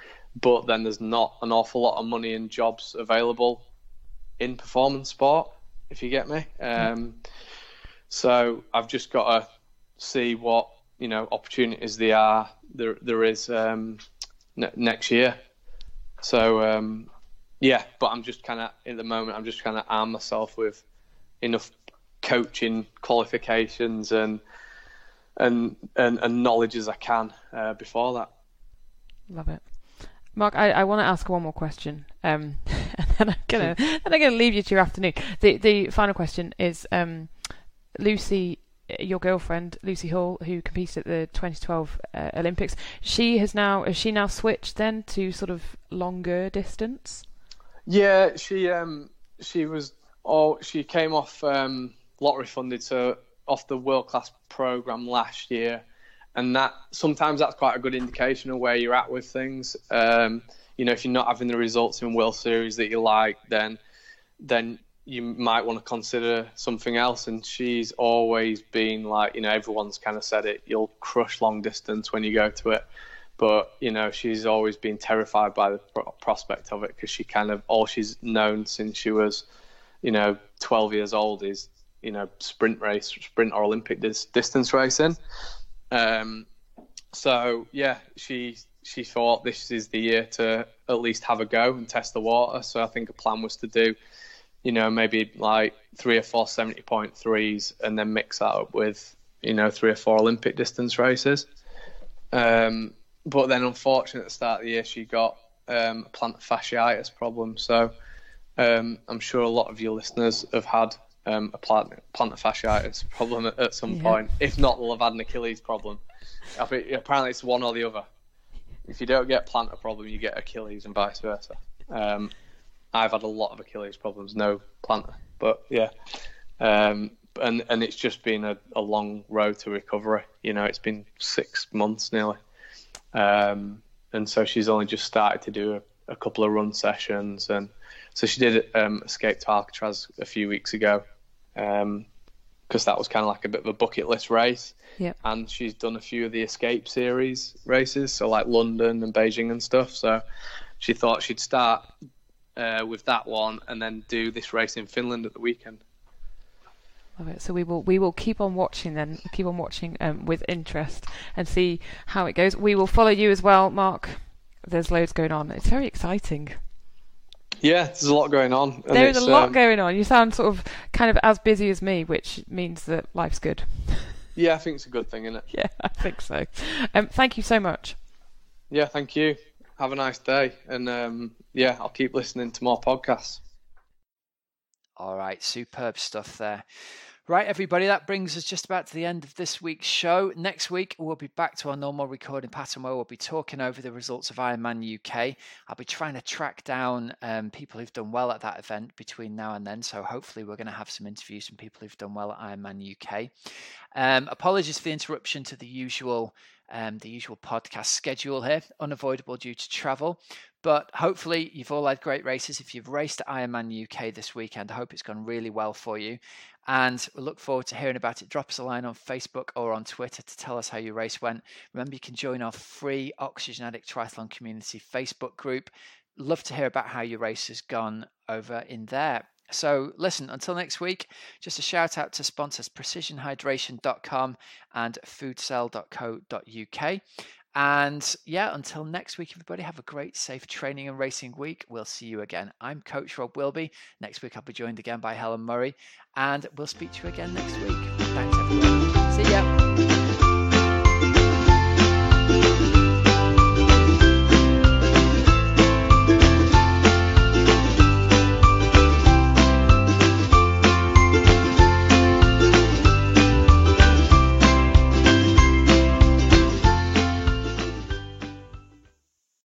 But then there's not an awful lot of money and jobs available in performance sport, if you get me. Um, mm. So I've just got to see what, you know, opportunities there are there there is um, n- next year. So um, yeah, but I'm just kind of at the moment I'm just kind of arm myself with enough coaching qualifications and and and, and knowledge as I can uh, before that. Love it, Mark. I, I want to ask one more question, um, and then I'm gonna and I'm gonna leave you to your afternoon. The the final question is. Um, Lucy, your girlfriend, Lucy Hall, who competed at the twenty twelve uh, Olympics, she has now, has she now switched then to sort of longer distance? Yeah, she um she was, oh, she came off um, lottery funded, so off the world class program last year, and that sometimes that's quite a good indication of where you're at with things. Um, you know, if you're not having the results in World Series that you like, then then you might want to consider something else. And she's always been like, you know, everyone's kind of said it, you'll crush long distance when you go to it. But, you know, she's always been terrified by the pro- prospect of it, because she kind of, all she's known since she was, you know, twelve years old is, you know, sprint race, sprint or Olympic dis- distance racing. Um, so, yeah, she she thought this is the year to at least have a go and test the water. So I think her plan was to do, you know, maybe like three or four seventy point threes and then mix that up with, you know, three or four Olympic distance races. Um But then, unfortunately, at the start of the year, she got um, a plantar fasciitis problem. So um, I'm sure a lot of your listeners have had um, a plant, plantar fasciitis problem at, at some yeah. point. If not, they'll have had an Achilles problem. I think, apparently, it's one or the other. If you don't get plantar problem, you get Achilles and vice versa. Um, I've had a lot of Achilles problems, no plantar. But, yeah. Um, and, and it's just been a, a long road to recovery. You know, it's been six months nearly. Um, and so she's only just started to do a, a couple of run sessions, and so she did um, Escape to Alcatraz a few weeks ago, because um, that was kind of like a bit of a bucket list race. Yep. And she's done a few of the Escape series races, so like London and Beijing and stuff, so she thought she'd start uh, with that one and then do this race in Finland at the weekend. So we will we will keep on watching then, keep on watching um, with interest and see how it goes. We will follow you as well, Mark. There's loads going on. It's very exciting. Yeah, there's a lot going on. There is a lot um, going on. You sound sort of kind of as busy as me, which means that life's good. Yeah, I think it's a good thing, isn't it? Yeah, I think so. Um, thank you so much. Yeah, thank you. Have a nice day. And um, yeah, I'll keep listening to more podcasts. All right, superb stuff there. Right, everybody, that brings us just about to the end of this week's show. Next week, we'll be back to our normal recording pattern where we'll be talking over the results of Ironman U K. I'll be trying to track down um, people who've done well at that event between now and then. So hopefully we're going to have some interviews from people who've done well at Ironman U K. Um, apologies for the interruption to the usual Um, the usual podcast schedule here, unavoidable due to travel, but hopefully you've all had great races. If you've raced at Ironman U K this weekend, I hope it's gone really well for you, and we look forward to hearing about it. Drop us a line on Facebook or on Twitter to tell us how your race went. Remember, you can join our free Oxygen Addict Triathlon Community Facebook group. Love to hear about how your race has gone over in there. So listen, until next week, just a shout out to sponsors Precision Hydration dot com and food cell dot co dot U K. And yeah, until next week, everybody, have a great, safe training and racing week. We'll see you again. I'm Coach Rob Wilby. Next week, I'll be joined again by Helen Murray, and we'll speak to you again next week. Thanks, everyone. See ya.